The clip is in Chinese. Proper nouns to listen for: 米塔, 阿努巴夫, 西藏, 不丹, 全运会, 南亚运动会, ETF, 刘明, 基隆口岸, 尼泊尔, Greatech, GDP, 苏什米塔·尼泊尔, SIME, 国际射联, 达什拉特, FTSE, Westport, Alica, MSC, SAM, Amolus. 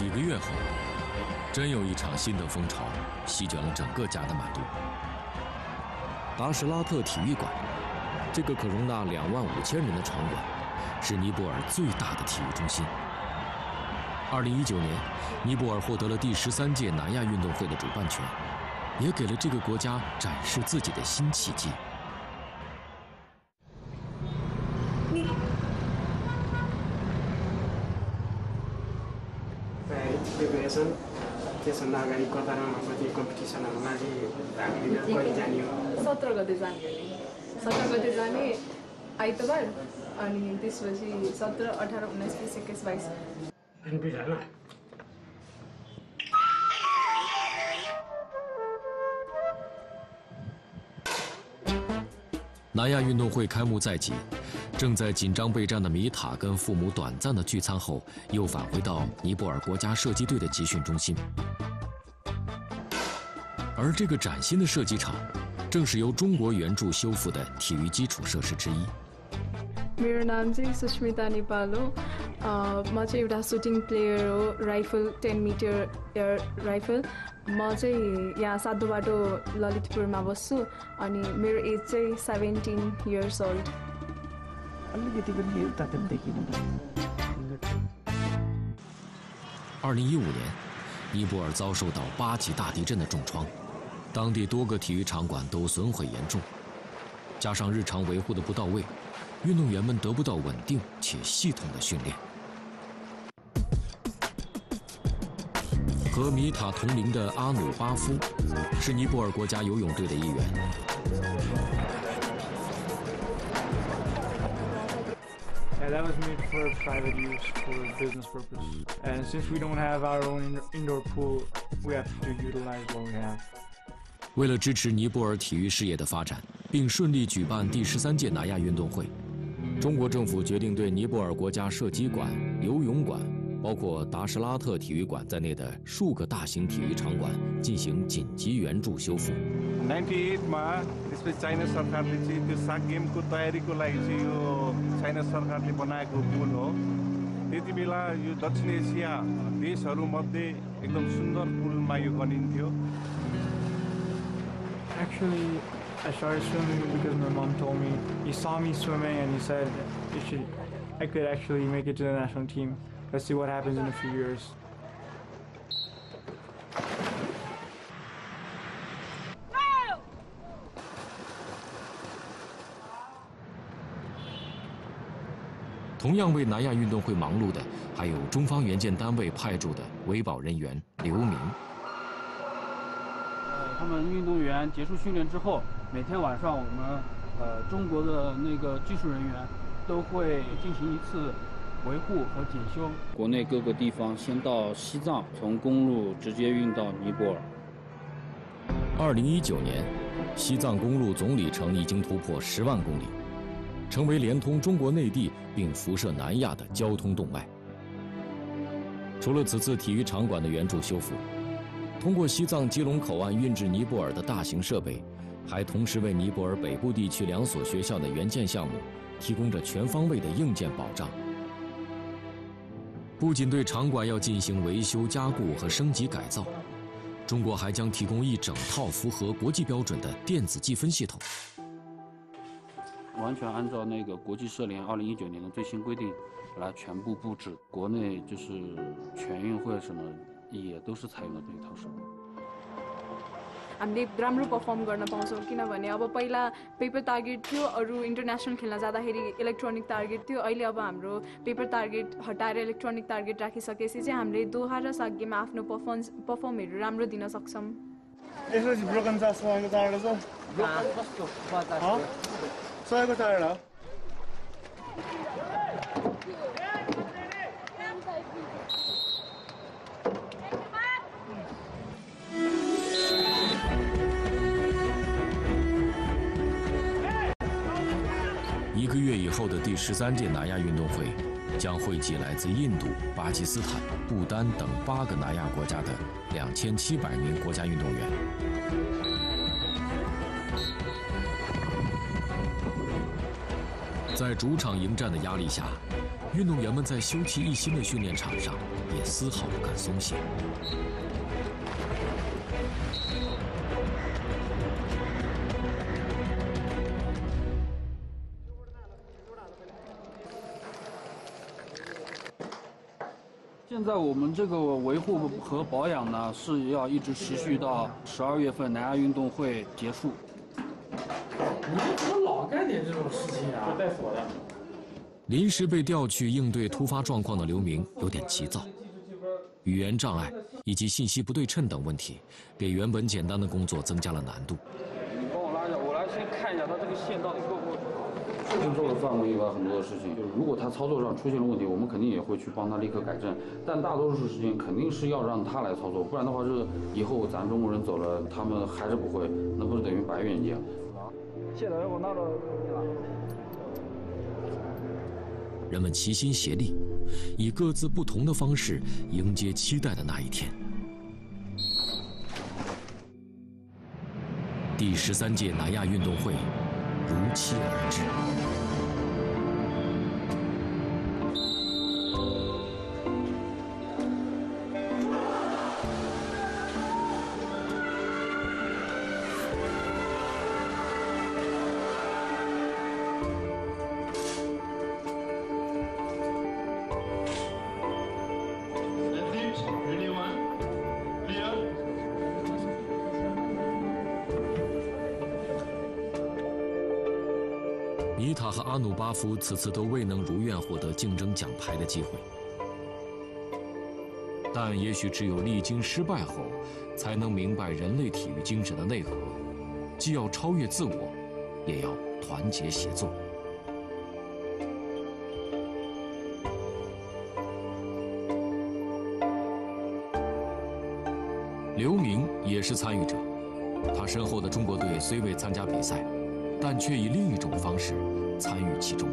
几个月后，真有一场新的风潮席卷了整个加德满都。达什拉特体育馆，这个可容纳25000人的场馆，是尼泊尔最大的体育中心。2019年，尼泊尔获得了第13届南亚运动会的主办权，也给了这个国家展示自己的新奇迹。 17 गते जाने आइतबार अनि त्यसपछि 17, 18, 19, 20, 21, 22 南亚运动会开幕在即，正在紧张备战的米塔跟父母短暂的聚餐后，又返回到尼泊尔国家射击队的集训中心。 而这个崭新的射击场，正是由中国援助修复的体育基础设施之一。मेरो नाम चाहिँ सुष्मिता नेपाल हो। म चाहिँ एउटा शूटिङ प्लेयर हो, राइफल 10 मिटर एयर राइफल। म चाहिँ यहाँ साधुबाटो ललितपुरमा बस्छु अनि मेरो एज चाहिँ 17 इयर्स ओल्ड। अलिकति पनि हेर्दा त देखिनु। 2015年，尼泊尔遭受到8级大地震的重创。 当地多个体育场馆都损毁严重，加上日常维护的不到位，运动员们得不到稳定且系统的训练。和米塔同龄的阿努巴夫是尼泊尔国家游泳队的一员。That was made for private use, for business purpose. And since we don't have our own indoor pool, we have to utilize what we have. 为了支持尼泊尔体育事业的发展，并顺利举办第13届南亚运动会，中国政府决定对尼泊尔国家射击馆、游泳馆，包括达什拉特体育馆在内的数个大型体育场馆进行紧急援助修复。 98मा त्यसपछि चाइना सरकारले चाहिँ त्यो साग गेमको तयारीको लागि चाहिँ यो चाइना सरकारले बनाएको पुल हो। त्यति बेला यो दक्षिण एसिया देशहरूमध्ये एकदम सुन्दर पुलमा यो गनिन्थ्यो। Actually, I started swimming because my mom told me. He saw me swimming and he said, I could actually make it to the national team. Let's see what happens in a few years." 同样为南亚运动会忙碌的，还有中方援建单位派驻的维保人员刘明。他们运动员结束训练之后，每天晚上我们中国的那个技术人员都会进行一次维护和检修。国内各个地方先到西藏，从公路直接运到尼泊尔。2019年，西藏公路总里程已经突破10万公里。 成为连通中国内地并辐射南亚的交通动脉。除了此次体育场馆的援助修复，通过西藏基隆口岸运至尼泊尔的大型设备，还同时为尼泊尔北部地区2所学校的援建项目提供着全方位的硬件保障。不仅对场馆要进行维修、加固和升级改造，中国还将提供一整套符合国际标准的电子计分系统。 完全按照那个国际射联2019年的最新规定来全部布置，国内就是全运会什么也都是采用了这一套设备。 हामीले राम्रो पर्फर्म गर्न पाउँछौँ किनभने अब पहिला paper target थियो अरू इन्टरनेसनल खेल्न जाँदाखेरि इलेक्ट्रोनिक टार्गेट थियो अहिले अब हाम्रो पेपर टार्गेट हटाएर इलेक्ट्रोनिक टार्गेट राखिसकेपछि चाहिँ हामीले दोहा र सागेमा आफ्नो पर्फर्महरू राम्रो दिन सक्छौँ यसपछि ब्रोकन चासमा आएको टाढो छ ब्रोकन कस्तो बतास 摔在了。1个月以后的第13届南亚运动会，将汇集来自印度、巴基斯坦、不丹等8个南亚国家的2700名国家运动员。 在主场迎战的压力下，运动员们在休憩一心的训练场上也丝毫不敢松懈。 现在我们这个维护和保养呢，是要一直持续到12月份南亚运动会结束。你怎么老干点这种事情啊？带锁的。临时被调去应对突发状况的刘明有点急躁，语言障碍以及信息不对称等问题，给原本简单的工作增加了难度。你帮我拉一下，我来先看一下他这个线到底够不够。 运动的范围以外很多的事情，就是如果他操作上出现了问题，我们肯定也会去帮他立刻改正。但大多数事情肯定是要让他来操作，不然的话，这以后咱中国人走了，他们还是不会，那不是等于白眼见。人们齐心协力，以各自不同的方式迎接期待的那一天。第13届南亚运动会。 如期而至。尼塔和阿努巴夫此次都未能如愿获得竞争奖牌的机会，但也许只有历经失败后，才能明白人类体育精神的内核，既要超越自我，也要团结协作。 刘明也是参与者，他身后的中国队虽未参加比赛，但却以另一种方式参与其中。